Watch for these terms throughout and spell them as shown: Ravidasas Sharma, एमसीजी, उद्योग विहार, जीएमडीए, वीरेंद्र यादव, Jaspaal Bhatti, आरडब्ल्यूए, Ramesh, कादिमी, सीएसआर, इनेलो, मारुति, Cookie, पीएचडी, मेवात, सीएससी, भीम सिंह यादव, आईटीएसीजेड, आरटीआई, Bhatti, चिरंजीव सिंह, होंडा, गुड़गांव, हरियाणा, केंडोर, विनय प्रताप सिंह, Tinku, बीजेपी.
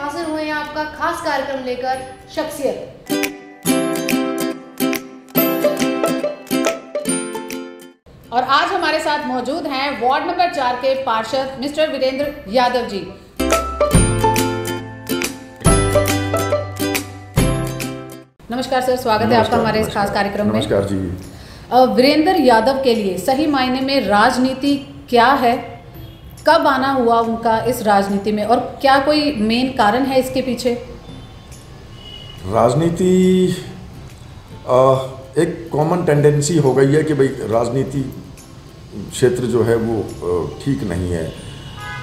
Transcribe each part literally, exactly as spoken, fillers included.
हाजिर हुए हैं आपका खास कार्यक्रम लेकर शख्सियत। और आज हमारे साथ मौजूद हैं वार्ड नंबर चार के पार्षद मिस्टर वीरेंद्र यादव जी। नमस्कार सर, स्वागत है आपका हमारे इस खास कार्यक्रम में। नमस्कार जी। वीरेंद्र यादव के लिए सही मायने में राजनीति क्या है, कब आना हुआ उनका इस राजनीति में, और क्या कोई मेन कारण है इसके पीछे? राजनीति एक कॉमन टेंडेंसी हो गई है कि भाई राजनीति क्षेत्र जो है वो ठीक नहीं है।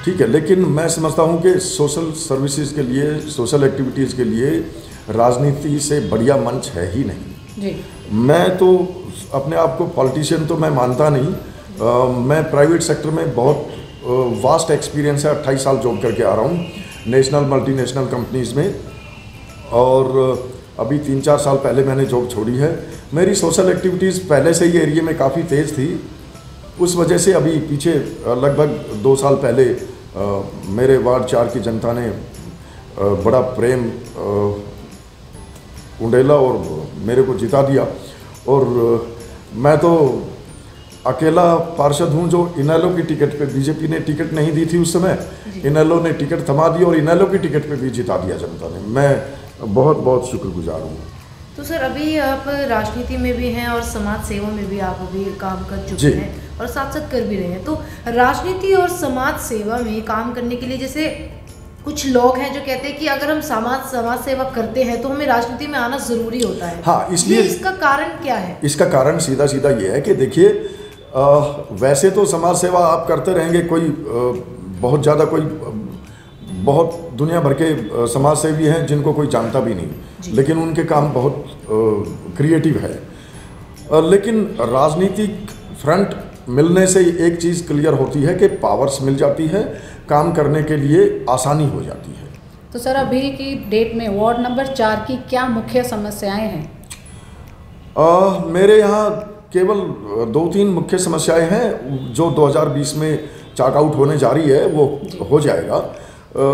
ठीक है, लेकिन मैं समझता हूँ कि सोशल सर्विसेज के लिए, सोशल एक्टिविटीज़ के लिए राजनीति से बढ़िया मंच है ही नहीं जी। मैं तो अपने आप को पॉलिटिशियन तो मैं मानता नहीं। आ, मैं प्राइवेट सेक्टर में बहुत वास्ट एक्सपीरियंस है, अट्ठाईस साल जॉब करके आ रहा हूँ नेशनल मल्टीनेशनल कंपनीज़ में, और अभी तीन चार साल पहले मैंने जॉब छोड़ी है। मेरी सोशल एक्टिविटीज़ पहले से ही एरिया में काफ़ी तेज़ थी, उस वजह से अभी पीछे लगभग दो साल पहले आ, मेरे वार्ड चार की जनता ने आ, बड़ा प्रेम आ, उंडेला और मेरे को जिता दिया। और मैं तो अकेला पार्षद हूं जो इनेलो की टिकट पे, बीजेपी ने टिकट नहीं दी थी उस समय, इनेलो ने टिकट थमा दी और इनेलो की टिकट पे भी जिता दिया जनता ने। मैं बहुत बहुत शुक्रगुजार हूं। तो सर, अभी आप राजनीति में भी हैं और समाज सेवा में भी आप अभी काम कर चुके हैं और साथ साथ कर भी रहे हैं, तो राजनीति और समाज सेवा में काम करने के लिए, जैसे कुछ लोग हैं जो कहते हैं कि अगर हम समाज समाज सेवा करते हैं तो हमें राजनीति में आना ज़रूरी होता है, हाँ, इसलिए इसका कारण क्या है? इसका कारण सीधा सीधा ये है कि देखिए, वैसे तो समाज सेवा आप करते रहेंगे, कोई बहुत ज़्यादा, कोई बहुत दुनिया भर के समाज सेवी हैं जिनको कोई जानता भी नहीं, लेकिन उनके काम बहुत क्रिएटिव है। लेकिन राजनीतिक फ्रंट मिलने से एक चीज़ क्लियर होती है कि पावर्स मिल जाती है, काम करने के लिए आसानी हो जाती है। तो सर, अभी की डेट में वार्ड नंबर चार की क्या मुख्य समस्याएं हैं? आ, मेरे यहाँ केवल दो तीन मुख्य समस्याएं हैं जो दो हज़ार बीस में चाकआउट होने जा रही है, वो हो जाएगा। आ,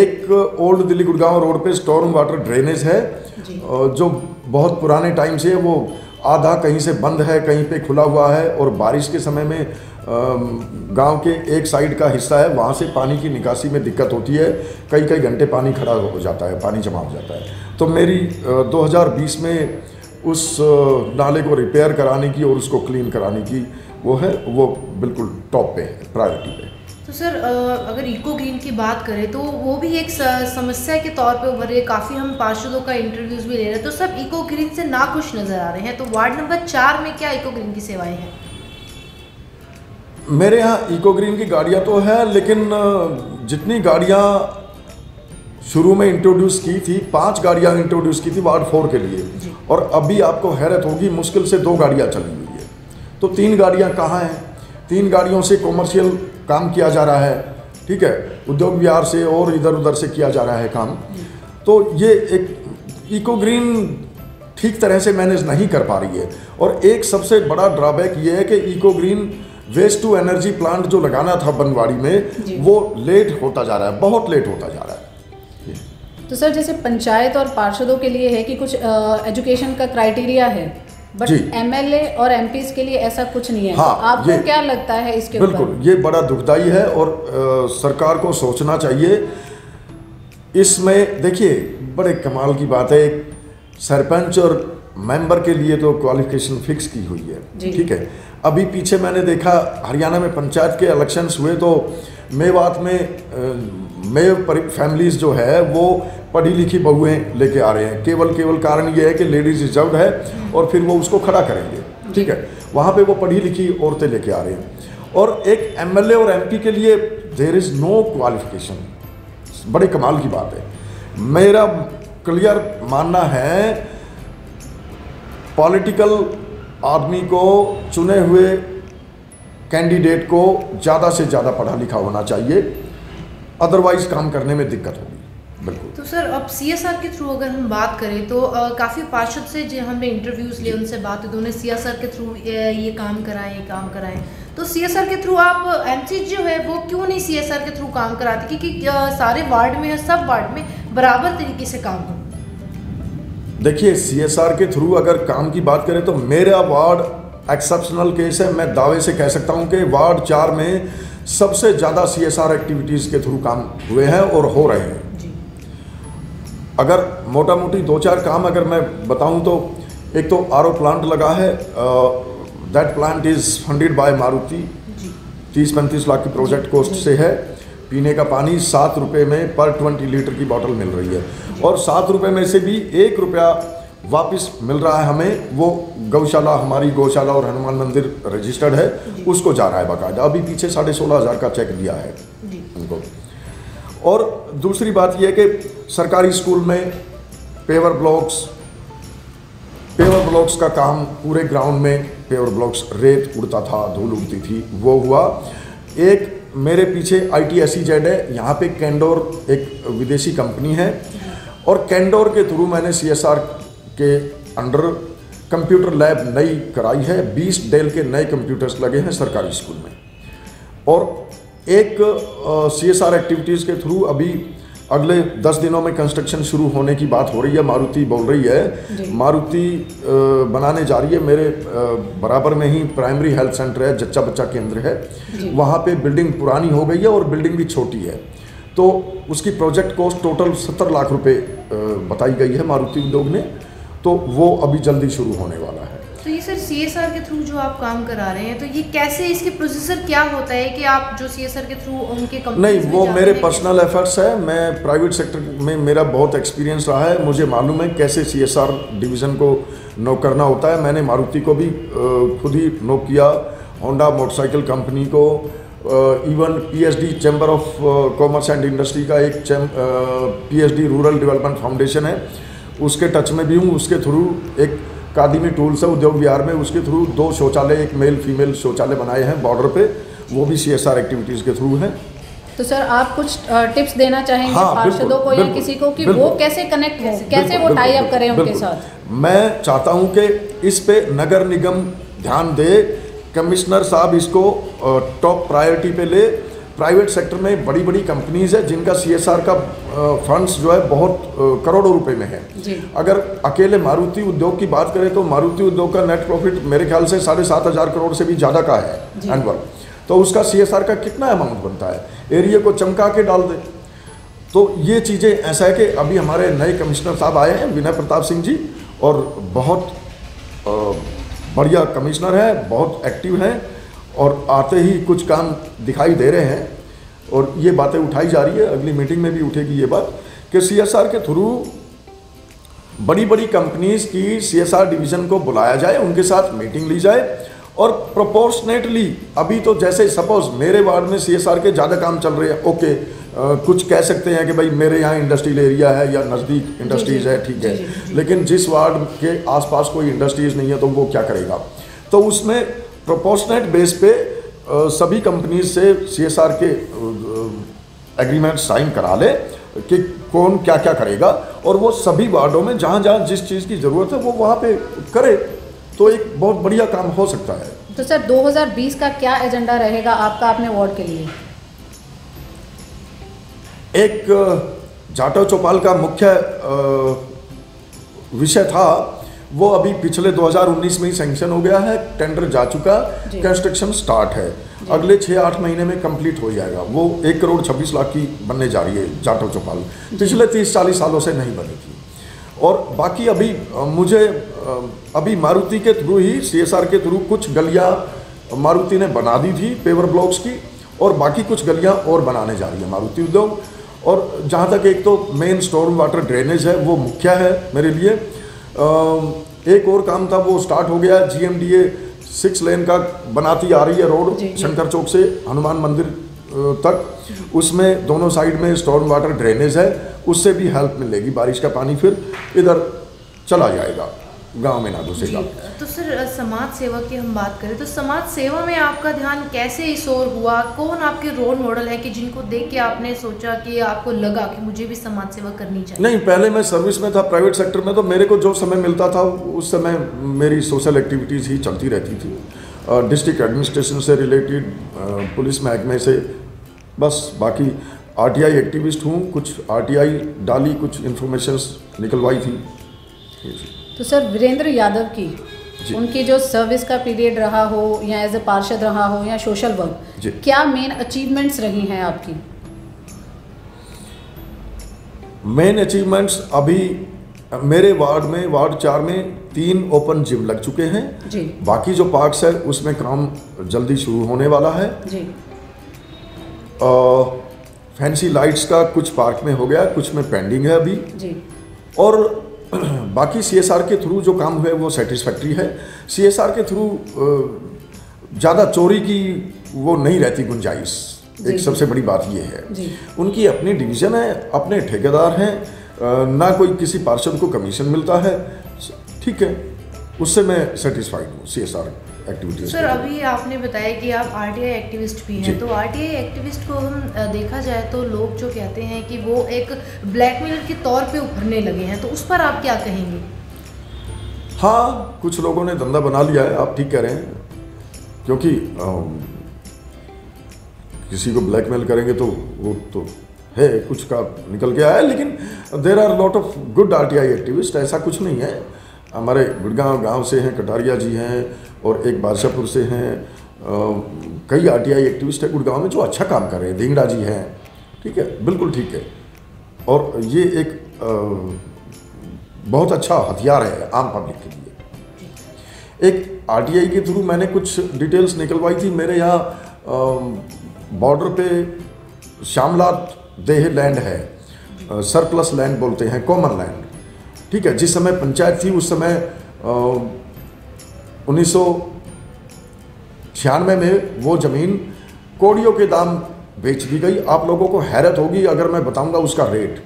एक ओल्ड दिल्ली गुड़गांव रोड पे स्टॉर्म वाटर ड्रेनेज है जो बहुत पुराने टाइम से, वो आधा कहीं से बंद है, कहीं पे खुला हुआ है, और बारिश के समय में गांव के एक साइड का हिस्सा है, वहाँ से पानी की निकासी में दिक्कत होती है, कई कई घंटे पानी खड़ा हो जाता है, पानी जमा हो जाता है। तो मेरी दो हज़ार बीस में उस नाले को रिपेयर कराने की और उसको क्लीन कराने की वो है, वो बिल्कुल टॉप पे है, प्रायोरिटी पे। तो सर, अगर इको ग्रीन की बात करें तो वो भी एक समस्या के तौर पे उभर रही है, काफ़ी हम पार्षदों का इंटरव्यूज़ भी ले रहे हैं, तो सब इको ग्रीन से नाखुश नज़र आ रहे हैं, तो वार्ड नंबर चार में क्या इको ग्रीन की सेवाएं हैं? मेरे यहाँ इको ग्रीन की गाड़ियाँ तो हैं, लेकिन जितनी गाड़ियाँ शुरू में इंट्रोड्यूस की थी, पाँच गाड़ियाँ इंट्रोड्यूस की थी वार्ड फोर के लिए, और अभी आपको हैरत होगी, मुश्किल से दो गाड़ियाँ चली हुई है। तो तीन गाड़ियाँ कहाँ हैं? तीन गाड़ियों से कॉमर्शियल काम किया जा रहा है, ठीक है, उद्योग विहार से और इधर उधर से किया जा रहा है काम। तो ये एक इको ग्रीन ठीक तरह से मैनेज नहीं कर पा रही है। और एक सबसे बड़ा ड्रॉबैक ये है कि eco green waste to energy plant जो लगाना था बनवाड़ी में, वो लेट होता जा रहा है, बहुत लेट होता जा रहा है। तो सर, जैसे पंचायत और पार्षदों के लिए है कि कुछ एजुकेशन का क्राइटेरिया है, बट एमएलए और एमपीज के लिए ऐसा कुछ नहीं है, हाँ, तो आपको क्या लगता है इसके ऊपर? बिल्कुल, ये बड़ा दुखदाई है और आ, सरकार को सोचना चाहिए इसमें। देखिए, बड़े कमाल की बात है, एक सरपंच और मेंबर के लिए तो क्वालिफिकेशन फिक्स की हुई है, ठीक है। अभी पीछे मैंने देखा हरियाणा में पंचायत के इलेक्शंस हुए तो मेवात में मेव फैमिलीज़ जो है वो पढ़ी लिखी बहुएं लेके आ रहे हैं, केवल केवल कारण ये है कि लेडीज़ रिजर्व है और फिर वो उसको खड़ा करेंगे, ठीक है, वहाँ पे वो पढ़ी लिखी औरतें लेके आ रही हैं। और एक एमएलए और एमपी के लिए देयर इज़ नो क्वालिफिकेशन, बड़े कमाल की बात है। मेरा क्लियर मानना है, पॉलिटिकल आदमी को, चुने हुए कैंडिडेट को ज़्यादा से ज़्यादा पढ़ा लिखा होना चाहिए, अदरवाइज काम करने में दिक्कत होगी। बिल्कुल। तो सर, अब सीएसआर के थ्रू अगर हम बात करें तो काफ़ी पार्षद से जो हमने इंटरव्यूज़ लिए, उनसे बात हुई, तो उन्हें सीएसआर के थ्रू ये काम कराएं, ये काम कराएं, तो सीएसआर के थ्रू आप एमसीजी जो है वो क्यों नहीं सीएसआर के थ्रू काम कराती, क्योंकि सारे वार्ड में सब वार्ड में बराबर तरीके से काम हो। देखिए, सीएसआर के थ्रू अगर काम की बात करें तो मेरा वार्ड एक्सेप्शनल केस है। मैं दावे से कह सकता हूं कि वार्ड चार में सबसे ज़्यादा सीएसआर एक्टिविटीज़ के थ्रू काम हुए हैं और हो रहे हैं। अगर मोटा मोटी दो चार काम अगर मैं बताऊं तो एक तो आरओ प्लांट लगा है, that plant is funded by मारुति, तीस पैंतीस लाख की प्रोजेक्ट कॉस्ट से है। पीने का पानी सात रुपये में पर ट्वेंटी लीटर की बोतल मिल रही है और सात रुपये में से भी एक रुपया वापस मिल रहा है हमें। वो गौशाला, हमारी गौशाला और हनुमान मंदिर रजिस्टर्ड है, उसको जा रहा है बाकायदा। अभी पीछे साढ़े सोलह हज़ार का चेक दिया है उनको। और दूसरी बात यह है कि सरकारी स्कूल में पेवर ब्लॉक्स पेवर ब्लॉक्स का काम, पूरे ग्राउंड में पेवर ब्लॉक्स, रेत उड़ता था, धूल उड़ती थी, वो हुआ। एक मेरे पीछे आईटीएसीजेड है, यहाँ पे केंडोर एक विदेशी कंपनी है और केंडोर के थ्रू मैंने सीएसआर के अंडर कंप्यूटर लैब नई कराई है। बीस डेल के नए कंप्यूटर्स लगे हैं सरकारी स्कूल में। और एक सीएसआर एक्टिविटीज़ के थ्रू अभी अगले दस दिनों में कंस्ट्रक्शन शुरू होने की बात हो रही है। मारुति बोल रही है, मारुति बनाने जा रही है। मेरे बराबर में ही प्राइमरी हेल्थ सेंटर है, जच्चा बच्चा केंद्र है, वहाँ पे बिल्डिंग पुरानी हो गई है और बिल्डिंग भी छोटी है, तो उसकी प्रोजेक्ट कॉस्ट टोटल सत्तर लाख रुपए बताई गई है मारुति उद्योग ने, तो वो अभी जल्दी शुरू होने वाला है। तो ये सर सीएसआर के थ्रू जो आप काम करा रहे हैं, तो ये कैसे, इसके प्रोसीजर क्या होता है कि आप जो सीएसआर के थ्रू उनके कंपनी नहीं, वो मेरे पर्सनल एफर्ट्स है। मैं प्राइवेट सेक्टर में, मेरा बहुत एक्सपीरियंस रहा है, मुझे मालूम है कैसे सीएसआर डिवीज़न को नोक करना होता है। मैंने मारुति को भी खुद ही नोक किया, होंडा मोटरसाइकिल कंपनी को, even पीएचडी chamber of commerce and industry का एक पीएचडी रूरल डेवलपमेंट फाउंडेशन है, उसके टच में भी हूँ। उसके थ्रू एक कादिमी टूल्स है उद्योग विहार में, उसके थ्रू दो शौचालय, एक मेल फीमेल शौचालय बनाए हैं बॉर्डर पे, वो भी सीएसआर एक्टिविटीज़ के थ्रू हैं। तो सर आप कुछ टिप्स देना चाहेंगे हाँ, पार्षदों को या किसी को कि वो कैसे कनेक्ट, कैसे वो टाई अप करें उनके साथ? मैं चाहता हूँ कि इस पे नगर निगम ध्यान दे, कमिश्नर साहब इसको टॉप प्रायोरिटी पे ले। प्राइवेट सेक्टर में बड़ी बड़ी कंपनीज है जिनका सीएसआर का फंड्स जो है बहुत करोड़ों रुपए में है। अगर अकेले मारुति उद्योग की बात करें तो मारुति उद्योग का नेट प्रॉफिट मेरे ख्याल से साढ़े सात हज़ार करोड़ से भी ज़्यादा का है एनुअल, तो उसका सीएसआर का कितना अमाउंट बनता है, एरिया को चमका के डाल दे। तो ये चीज़ें ऐसा है कि अभी हमारे नए कमिश्नर साहब आए हैं, विनय प्रताप सिंह जी, और बहुत बढ़िया कमिश्नर है, बहुत एक्टिव हैं और आते ही कुछ काम दिखाई दे रहे हैं और ये बातें उठाई जा रही है। अगली मीटिंग में भी उठेगी ये बात कि सीएसआर के थ्रू बड़ी बड़ी कंपनीज़ की सीएसआर डिवीज़न को बुलाया जाए, उनके साथ मीटिंग ली जाए और प्रोपोर्शनेटली। अभी तो जैसे सपोज मेरे वार्ड में सीएसआर के ज़्यादा काम चल रहे हैं, ओके आ, कुछ कह सकते हैं कि भाई मेरे यहाँ इंडस्ट्रियल एरिया है या नज़दीक इंडस्ट्रीज़ है, ठीक है, लेकिन जिस वार्ड के आसपास कोई इंडस्ट्रीज़ नहीं है तो वो क्या करेगा? तो उसमें प्रोपोर्शनेट बेस पे आ, सभी कंपनीज से सीएसआर के एग्रीमेंट साइन करा ले कि कौन क्या क्या करेगा और वो सभी वार्डों में जहाँ जहाँ जिस चीज़ की ज़रूरत है वो वहाँ पे करे, तो एक बहुत बढ़िया काम हो सकता है। तो सर दो हज़ार बीस का क्या एजेंडा रहेगा आपका अपने वार्ड के लिए? एक जाटो चौपाल का मुख्य विषय था, वो अभी पिछले दो हज़ार उन्नीस में ही सैंक्शन हो गया है, टेंडर जा चुका, कंस्ट्रक्शन स्टार्ट है, अगले छः आठ महीने में कंप्लीट हो जाएगा। वो एक करोड़ छब्बीस लाख की बनने जा रही है जाटो चौपाल, पिछले तीस चालीस सालों से नहीं बनी थी। और बाकी अभी मुझे अभी मारुति के थ्रू ही, सीएसआर के थ्रू कुछ गलियाँ मारुति ने बना दी थी पेवर ब्लॉक्स की, और बाकी कुछ गलियाँ और बनाने जा रही है मारुति उद्योग। और जहाँ तक एक तो मेन स्टॉर्म वाटर ड्रेनेज है वो मुख्य है मेरे लिए। एक और काम था वो स्टार्ट हो गया, जीएमडीए सिक्स लेन का बनाती आ रही है रोड, शंकर चौक से हनुमान मंदिर तक, उसमें दोनों साइड में स्टॉर्म वाटर ड्रेनेज है, उससे भी हेल्प मिलेगी, बारिश का पानी फिर इधर चला जाएगा, गांव में ना घुसेगा। तो सर समाज सेवा की हम बात करें तो समाज सेवा में आपका ध्यान कैसे इस ओर हुआ, कौन आपके रोल मॉडल है कि जिनको देख के आपने सोचा कि आपको लगा कि मुझे भी समाज सेवा करनी चाहिए? नहीं, पहले मैं सर्विस में था प्राइवेट सेक्टर में, तो मेरे को जो समय मिलता था उस समय मेरी सोशल एक्टिविटीज़ ही चलती रहती थी डिस्ट्रिक्ट एडमिनिस्ट्रेशन से रिलेटेड, पुलिस महकमे से, बस। बाकी आरटीआई एक्टिविस्ट हूँ, कुछ आरटीआई डाली, कुछ इन्फॉर्मेशंस निकलवाई थी। तो सर वीरेंद्र यादव की, उनकी जो सर्विस का पीरियड रहा हो या एज ए पार्षद रहा हो या सोशल वर्क, क्या मेन अचीवमेंट्स रही हैं आपकी? मेन अचीवमेंट्स अभी मेरे वार्ड में, वार्ड चार में तीन ओपन जिम लग चुके हैं जी। बाकी जो पार्क्स है उसमें काम जल्दी शुरू होने वाला है जी। आ, फैंसी लाइट्स का कुछ पार्क में हो गया, कुछ में पेंडिंग है अभी जी। और बाकी सीएसआर के थ्रू जो काम हुए वो सेटिस्फैक्ट्री है। सीएसआर के थ्रू ज़्यादा चोरी की वो नहीं रहती गुंजाइश, एक सबसे बड़ी बात ये है जी। उनकी अपनी डिवीज़न है, अपने ठेकेदार हैं, ना कोई किसी पार्षद को कमीशन मिलता है, ठीक है, उससे मैं सेटिस्फाइड हूँ सीएसआर एक्टिविटीज। सर अभी आपने बताया कि आप आरटीआई एक्टिविस्ट भी हैं, तो आरटीआई एक्टिविस्ट को हम देखा जाए तो लोग जो कहते हैं कि वो एक ब्लैकमेलर के तौर पे उभरने लगे हैं, तो उस पर आप क्या कहेंगे? हाँ, कुछ लोगों ने धंधा बना लिया है, आप ठीक कह रहे हैं, क्योंकि आ, किसी को ब्लैकमेल करेंगे तो वो तो है, कुछ का निकल के आया। लेकिन there are lot of good आरटीआई activist, ऐसा कुछ नहीं है। हमारे गुड़गांव गांव से हैं, कटारिया जी हैं, और एक बादशाहपुर से हैं, कई आरटीआई एक्टिविस्ट हैं गुड़गांव में जो अच्छा काम कर रहे हैं, धिंगड़ा जी हैं, ठीक है, बिल्कुल ठीक है। और ये एक आ, बहुत अच्छा हथियार है आम पब्लिक के लिए। एक आरटीआई के थ्रू मैंने कुछ डिटेल्स निकलवाई थी। मेरे यहाँ बॉर्डर पे शामलात देह लैंड है, सरप्लस लैंड बोलते हैं, कॉमन लैंड, ठीक है। जिस समय पंचायत थी उस समय उन्नीस सौ छियानवे में वो ज़मीन कोड़ियों के दाम बेच दी गई। आप लोगों को हैरत होगी अगर मैं बताऊंगा उसका रेट।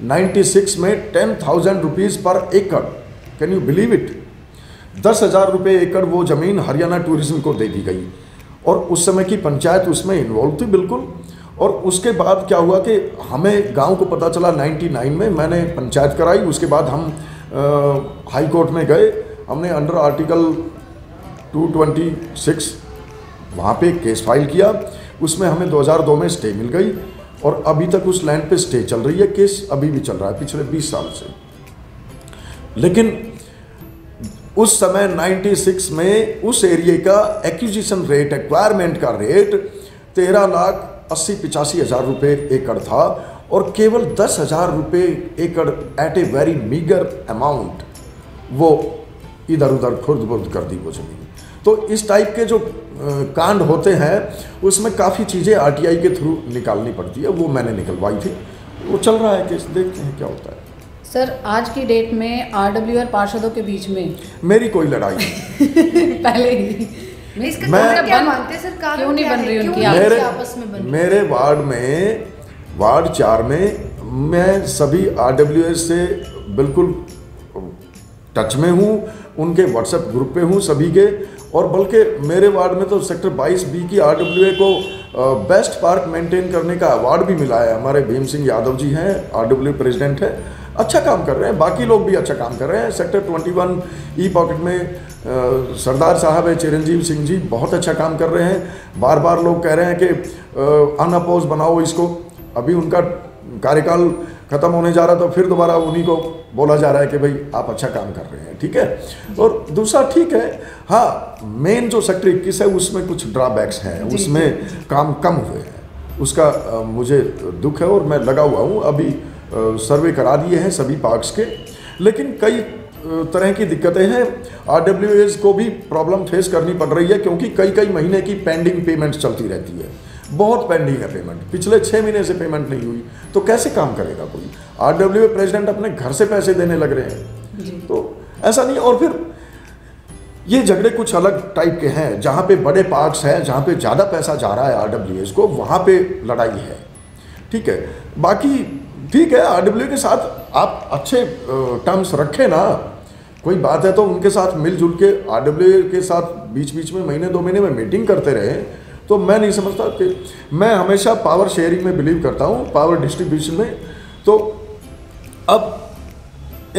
छियानवे में टेन थाउजेंड रुपीज़ पर एकड़, कैन यू बिलीव इट? दस हज़ार रुपये एकड़ वो ज़मीन हरियाणा टूरिज्म को दे दी गई, और उस समय की पंचायत उसमें इन्वॉल्व थी, बिल्कुल। और उसके बाद क्या हुआ कि हमें गांव को पता चला निन्यानवे में, मैंने पंचायत कराई। उसके बाद हम आ, हाई कोर्ट में गए, हमने अंडर आर्टिकल दो सौ छब्बीस वहाँ पे केस फाइल किया। उसमें हमें दो हज़ार दो में स्टे मिल गई, और अभी तक उस लैंड पे स्टे चल रही है, केस अभी भी चल रहा है पिछले बीस साल से। लेकिन उस समय छियानवे में उस एरिया का एक्विजिशन रेट, एक्वायरमेंट का रेट तेरह लाख अस्सी पिचासी हज़ार रुपये एकड़ था, और केवल दस हज़ार रुपये एकड़ at a very meagre amount वो इधर उधर खुर्द बुर्द कर दी वो जमीन। तो इस टाइप के जो कांड होते हैं उसमें काफ़ी चीज़ें आरटीआई के थ्रू निकालनी पड़ती है, वो मैंने निकलवाई थी। वो चल रहा है केस, देखते हैं क्या होता है। सर आज की डेट में आरडब्ल्यू और पार्षदों के बीच में मेरी कोई लड़ाई नहीं। पहले ही इसका मैं क्या मानते सर, क्यों नहीं बन रही उनकी मेरे, आपस में बन मेरे वार्ड में, वार्ड चार में मैं सभी आरडब्ल्यूए से बिल्कुल टच में हूँ, उनके व्हाट्सएप ग्रुप पे हूँ सभी के। और बल्कि मेरे वार्ड में तो सेक्टर बाईस बी की आरडब्ल्यूए को बेस्ट पार्क मेंटेन करने का अवार्ड भी मिला है। हमारे भीम सिंह यादव जी हैं, आरडब्ल्यू प्रेसिडेंट हैं, अच्छा काम कर रहे हैं। बाकी लोग भी अच्छा काम कर रहे हैं। सेक्टर इक्कीस ई पॉकेट में आ, सरदार साहब है, चिरंजीव सिंह जी, बहुत अच्छा काम कर रहे हैं। बार बार लोग कह रहे हैं कि अनअपोज बनाओ इसको, अभी उनका कार्यकाल खत्म होने जा रहा तो फिर दोबारा उन्हीं को बोला जा रहा है कि भाई आप अच्छा काम कर रहे हैं, ठीक है। और दूसरा ठीक है, हाँ, मेन जो सेक्टर इक्कीस है उसमें कुछ ड्रॉबैक्स हैं, उसमें काम कम हुए हैं, उसका आ, मुझे दुख है और मैं लगा हुआ हूँ। अभी सर्वे करा दिए हैं सभी पार्क्स के, लेकिन कई तरह की दिक्कतें हैं। आरडब्ल्यूएस को भी प्रॉब्लम फेस करनी पड़ रही है, क्योंकि कई कई महीने की पेंडिंग पेमेंट्स चलती रहती है, बहुत पेंडिंग है पेमेंट, पिछले छः महीने से पेमेंट नहीं हुई, तो कैसे काम करेगा कोई? आरडब्ल्यूए प्रेसिडेंट अपने घर से पैसे देने लग रहे हैं, तो ऐसा नहीं। और फिर ये झगड़े कुछ अलग टाइप के हैं, जहाँ पे बड़े पार्क्स हैं, जहाँ पे ज़्यादा पैसा जा रहा है आरडब्ल्यूएस को, वहाँ पे लड़ाई है, ठीक है। बाकी ठीक है, आरडब्ल्यू के साथ आप अच्छे टर्म्स रखें ना, कोई बात है तो उनके साथ मिलजुल के, आरडब्ल्यू के साथ बीच बीच में महीने दो महीने में मीटिंग करते रहे तो मैं नहीं समझता कि, मैं हमेशा पावर शेयरिंग में बिलीव करता हूँ, पावर डिस्ट्रीब्यूशन में। तो अब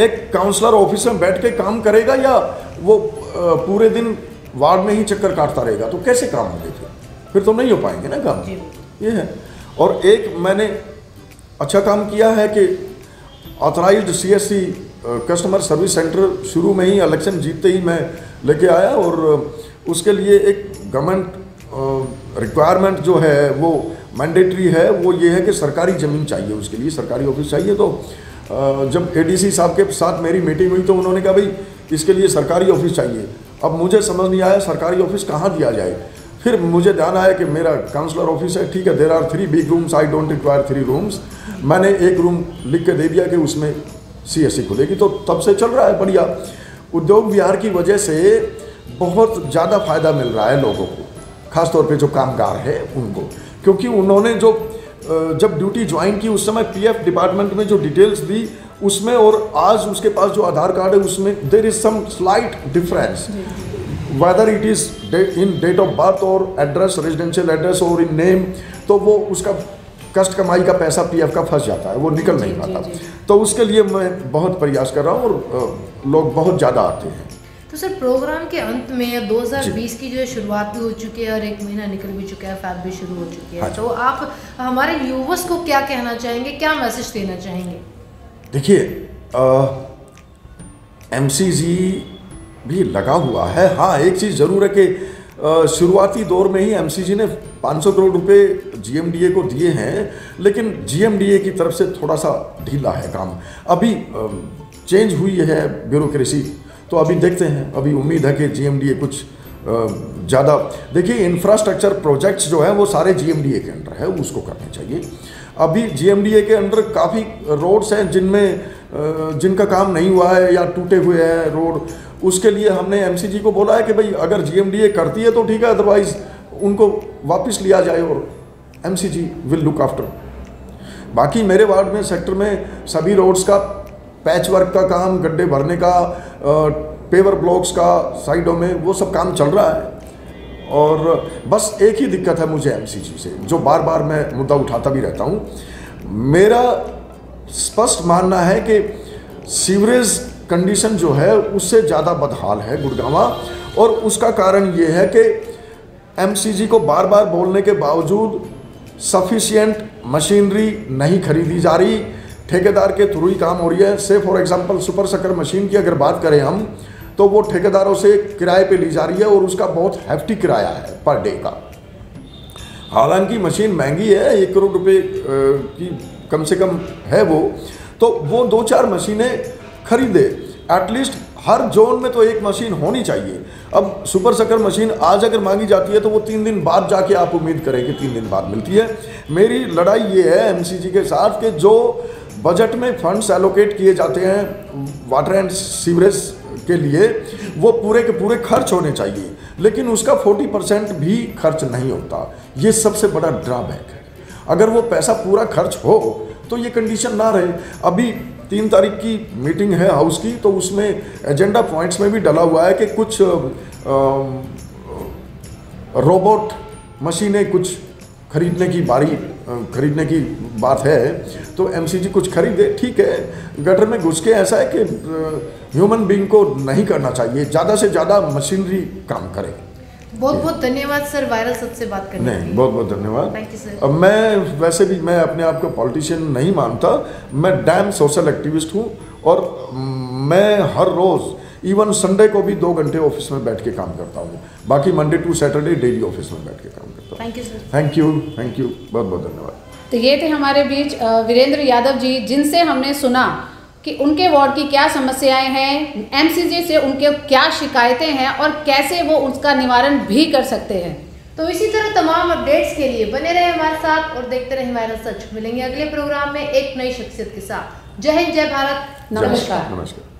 एक काउंसलर ऑफिस में बैठ के काम करेगा या वो पूरे दिन वार्ड में ही चक्कर काटता रहेगा तो कैसे काम होंगे? फिर फिर तो नहीं हो पाएंगे ना काम, ये है। और एक मैंने अच्छा काम किया है कि authorised सीएससी customer service centre शुरू में ही इलेक्शन जीतते ही मैं लेके आया, और उसके लिए एक गवर्नमेंट रिक्वायरमेंट जो है वो मैंडेटरी है, वो ये है कि सरकारी ज़मीन चाहिए, उसके लिए सरकारी ऑफिस चाहिए। तो जब एडीसी साहब के साथ मेरी मीटिंग हुई तो उन्होंने कहा भाई इसके लिए सरकारी ऑफिस चाहिए। अब मुझे समझ नहीं आया सरकारी ऑफिस कहाँ दिया जाए, फिर मुझे ध्यान आया कि मेरा काउंसलर ऑफिस है, ठीक है, there are three big rooms, I don't require three rooms, मैंने एक रूम लिख के दे दिया कि उसमें सीएससी खुलेगी। तो तब से चल रहा है बढ़िया। उद्योग विहार की वजह से बहुत ज़्यादा फायदा मिल रहा है लोगों को, खासतौर पे जो कामगार है उनको, क्योंकि उन्होंने जो जब ड्यूटी ज्वाइन की उस समय पीएफ डिपार्टमेंट में जो डिटेल्स दी उसमें और आज उसके पास जो आधार कार्ड है उसमें there is some slight difference, whether it is in date of birth और एड्रेस, रेजिडेंशियल एड्रेस और इन नेम, तो वो उसका कष्ट कमाई का पैसा पीएफ का फंस जाता है, वो निकल नहीं पाता। तो उसके लिए मैं बहुत प्रयास कर रहा हूँ और लोग बहुत ज़्यादा आते हैं। तो सर प्रोग्राम के अंत में दो हज़ार बीस की जो शुरुआत भी हो चुकी है और एक महीना निकल भी चुका है, फैब भी शुरू हो चुकी है, हाँ। तो आप हमारे यूवर्स को क्या कहना चाहेंगे, क्या मैसेज देना चाहेंगे? देखिए एमसीजी भी लगा हुआ है, हाँ एक चीज़ ज़रूर है कि शुरुआती दौर में ही एमसीजी ने पाँच सौ करोड़ रुपए जीएमडीए को दिए हैं, लेकिन जीएमडीए की तरफ से थोड़ा सा ढीला है काम। अभी चेंज हुई है ब्यूरोक्रेसी, तो अभी देखते हैं, अभी उम्मीद है कि जीएमडीए कुछ ज़्यादा, देखिए इंफ्रास्ट्रक्चर प्रोजेक्ट्स जो हैं वो सारे जीएमडीए के अंडर है, उसको करने चाहिए। अभी जीएमडीए के अंडर काफ़ी रोड्स हैं जिनमें जिनका काम नहीं हुआ है या टूटे हुए हैं रोड, उसके लिए हमने एमसीजी को बोला है कि भाई अगर जीएमडीए करती है तो ठीक है, अदरवाइज उनको वापस लिया जाए और एमसीजी विल लुक आफ्टर। बाकी मेरे वार्ड में सेक्टर में सभी रोड्स का पैच वर्क का काम, गड्ढे भरने का, पेवर ब्लॉक्स का साइडों में, वो सब काम चल रहा है। और बस एक ही दिक्कत है मुझे एमसीजी से, जो बार बार मैं मुद्दा उठाता भी रहता हूँ, मेरा स्पष्ट मानना है कि सीवरेज कंडीशन जो है उससे ज़्यादा बदहाल है गुड़गांवा, और उसका कारण ये है कि एमसीजी को बार बार बोलने के बावजूद सफिशिएंट मशीनरी नहीं खरीदी जा रही, ठेकेदार के थ्रू ही काम हो रही है। Say for example super sucker machine की अगर बात करें हम, तो वो ठेकेदारों से किराए पे ली जा रही है और उसका बहुत हैफ्टी किराया है पर डे का। हालांकि मशीन महंगी है, एक करोड़ रुपए की कम से कम है वो, तो वो दो चार मशीनें खरीदे, एटलीस्ट हर जोन में तो एक मशीन होनी चाहिए। अब सुपर सकर मशीन आज अगर मांगी जाती है तो वो तीन दिन बाद जाके आप उम्मीद करें कि तीन दिन बाद मिलती है। मेरी लड़ाई ये है एमसीजी के साथ कि जो बजट में फंड्स एलोकेट किए जाते हैं वाटर एंड सीवरेज के लिए, वो पूरे के पूरे खर्च होने चाहिए, लेकिन उसका चालीस परसेंट भी खर्च नहीं होता। ये सबसे बड़ा ड्रॉबैक है। अगर वो पैसा पूरा खर्च हो तो ये कंडीशन ना रहे। अभी तीन तारीख की मीटिंग है हाउस की, तो उसमें एजेंडा पॉइंट्स में भी डला हुआ है कि कुछ रोबोट मशीनें कुछ खरीदने की बारी खरीदने की बात है, तो एमसीजी कुछ खरीदे, ठीक है, गटर में घुस के। ऐसा है कि ह्यूमन बीइंग को नहीं करना चाहिए, ज़्यादा से ज़्यादा मशीनरी काम करे। बहुत बहुत धन्यवाद सर, वायरल सबसे बात करने के लिए। नहीं, बहुत बहुत धन्यवाद, थैंक यू सर। अब मैं वैसे भी मैं अपने आप को पॉलिटिशियन नहीं मानता, मैं डैम सोशल एक्टिविस्ट हूँ, और मैं हर रोज़ इवन संडे को भी दो घंटे ऑफिस में बैठ के काम करता हूँ, बाकी Monday to Saturday daily office में बैठ के काम करता हूँ। Thank you sir, thank you, thank you, बहुत बहुत धन्यवाद। तो ये थे हमारे बीच वीरेंद्र यादव जी, जिनसे हमने सुना कि उनके वार्ड की क्या समस्याएं हैं, एमसीजी से उनके क्या शिकायतें हैं और कैसे वो उसका निवारण भी कर सकते हैं। तो इसी तरह तमाम अपडेट्स के लिए बने रहे हमारे साथ और देखते रहे हमारा सच। मिलेंगे अगले प्रोग्राम में एक नई शख्सियत के साथ। जय हिंद, जय भारत, नमस्कार, नमस्कार।